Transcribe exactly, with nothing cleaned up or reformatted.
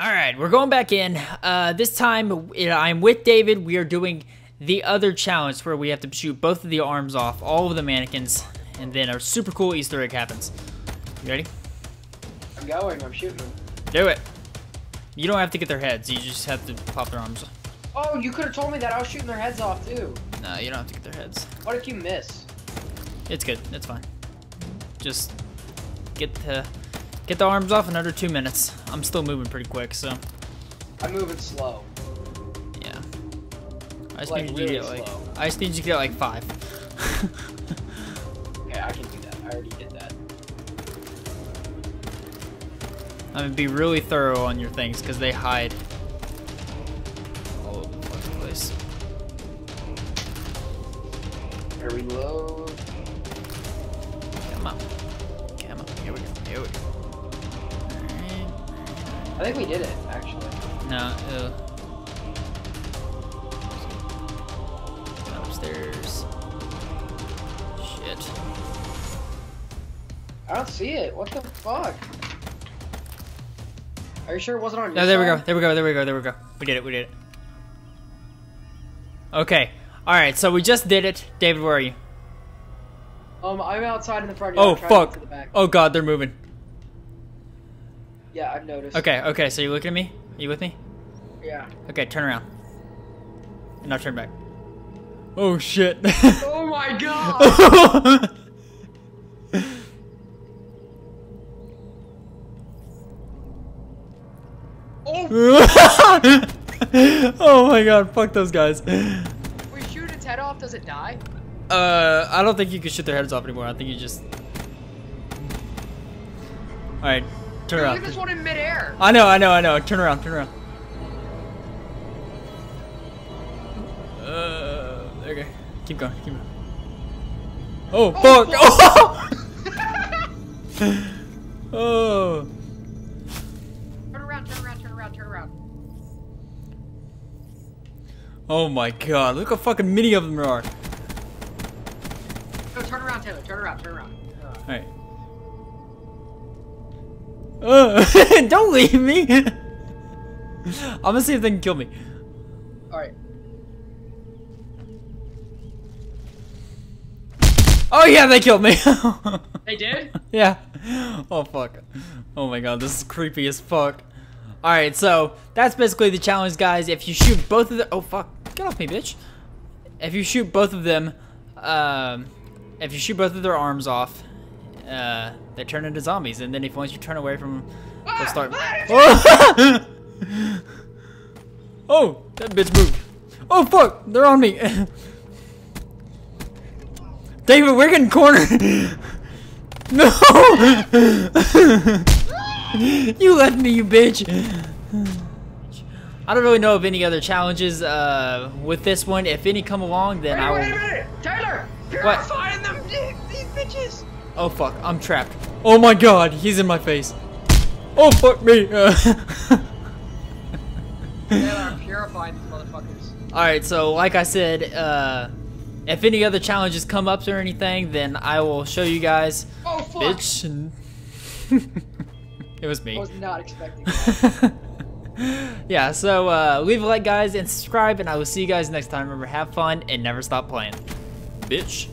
Alright, we're going back in. Uh, this time, I'm with David. We are doing the other challenge where we have to shoot both of the arms off all of the mannequins. And then a super cool Easter egg happens. You ready? I'm going. I'm shooting them. Do it. You don't have to get their heads. You just have to pop their arms off. Oh, you could have told me that. I was shooting their heads off, too. No, you don't have to get their heads. What if you miss? It's good. It's fine. Just get the... Get the arms off in under two minutes. I'm still moving pretty quick, so. I'm moving slow. Yeah. I just like, need you to get slow. like. I just need you to get like five. Okay, I can do that. I already did that. I'm gonna be really thorough on your things because they hide all over the fucking place. Very low. Come on. Come on. Here we go. Here we go. I think we did it, actually. No, ew. Got upstairs. Shit. I don't see it. What the fuck? Are you sure it wasn't on your side? No, there we go. There we go. There we go. There we go. We did it. We did it. Okay. Alright, so we just did it. David, where are you? Um, I'm outside in the front yard. Oh, fuck. To the back. Oh, God. They're moving. Yeah, I've noticed. Okay, okay, so you looking at me? Are you with me? Yeah. Okay, turn around. And now turn back. Oh, shit. Oh, my God! Oh. Oh, my God, fuck those guys. If we shoot its head off, does it die? Uh, I don't think you can shoot their heads off anymore. I think you just... Alright. Turn around. Look at this one in midair. I know, I know, I know. Turn around, turn around. Uh, okay. Keep going, keep going. Oh, oh fuck! Oh! Oh! Turn around, turn around, turn around, turn around. Oh my God! Look how fucking many of them there are. No, turn around, Taylor. Turn around, turn around. Turn around. All right. Uh, don't leave me. I'm gonna see if they can kill me. Alright. Oh yeah, they killed me. They did? Yeah. Oh fuck. Oh my God, this is creepy as fuck. Alright, so that's basically the challenge, guys. If you shoot both of the oh fuck, get off me, bitch. If you shoot both of them, um, if you shoot both of their arms off, uh, they turn into zombies, and then if once you turn away from them, they'll start. Ah, oh! Oh, that bitch moved. Oh fuck, they're on me. David, we're getting cornered. No! You left me, you bitch. I don't really know of any other challenges uh, with this one. If any come along, then wait, I will. Wait a minute, Taylor. Purifying them, these bitches. Oh fuck, I'm trapped. Oh my God, he's in my face. Oh fuck me. Uh. Taylor, purify these motherfuckers. Alright, so like I said, uh, if any other challenges come up or anything, then I will show you guys. Oh fuck. Bitch. It was me. I was not expecting that. Yeah, so uh, leave a like, guys, and subscribe, and I will see you guys next time. Remember, have fun and never stop playing. Bitch.